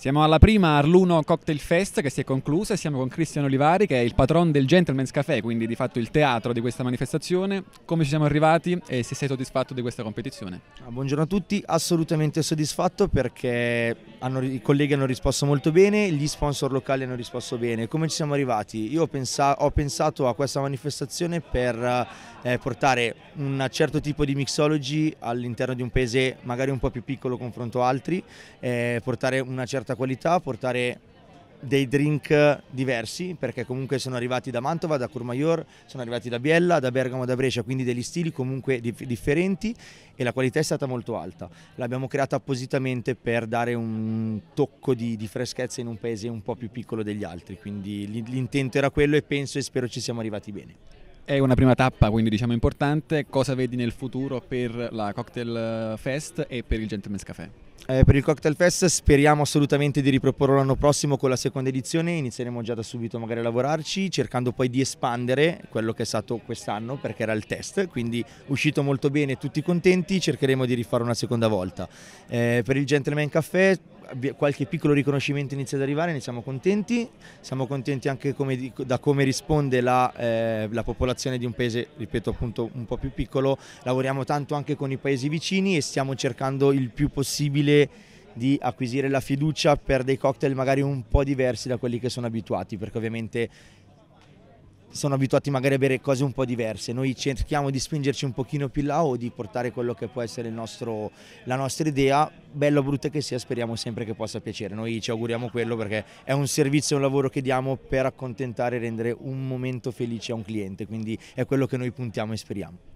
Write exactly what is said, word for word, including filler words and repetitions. Siamo alla prima Arluno Cocktail Fest che si è conclusa e siamo con Christian Olivari, che è il patron del Gentlemen's Cafè, quindi di fatto il teatro di questa manifestazione. Come ci siamo arrivati e se sei soddisfatto di questa competizione? Buongiorno a tutti, assolutamente soddisfatto perché hanno, i colleghi hanno risposto molto bene, gli sponsor locali hanno risposto bene. Come ci siamo arrivati? Io ho, pensa, ho pensato a questa manifestazione per eh, portare un certo tipo di mixology all'interno di un paese magari un po' più piccolo confronto a altri, eh, portare una certa qualità, portare dei drink diversi, perché comunque sono arrivati da Mantova, da Courmayeur, sono arrivati da Biella, da Bergamo, da Brescia, quindi degli stili comunque dif differenti e la qualità è stata molto alta. L'abbiamo creata appositamente per dare un tocco di, di freschezza in un paese un po' più piccolo degli altri, quindi l'intento era quello e penso e spero ci siamo arrivati bene. È una prima tappa, quindi diciamo importante. Cosa vedi nel futuro per la Cocktail Fest e per il Gentlemen's Cafè? Eh, per il Cocktail Fest speriamo assolutamente di riproporlo l'anno prossimo con la seconda edizione, inizieremo già da subito magari a lavorarci, cercando poi di espandere quello che è stato quest'anno perché era il test, quindi uscito molto bene, tutti contenti, cercheremo di rifare una seconda volta. Eh, per il Gentlemen's Cafè qualche piccolo riconoscimento inizia ad arrivare, ne siamo contenti, siamo contenti anche come, da come risponde la, eh, la popolazione di un paese, ripeto appunto un po' più piccolo, lavoriamo tanto anche con i paesi vicini e stiamo cercando il più possibile di acquisire la fiducia per dei cocktail magari un po' diversi da quelli che sono abituati, perché ovviamente sono abituati magari a bere cose un po' diverse, noi cerchiamo di spingerci un pochino più là o di portare quello che può essere il nostro, la nostra idea, bella o brutta che sia, speriamo sempre che possa piacere, noi ci auguriamo quello perché è un servizio, un lavoro che diamo per accontentare e rendere un momento felice a un cliente, quindi è quello che noi puntiamo e speriamo.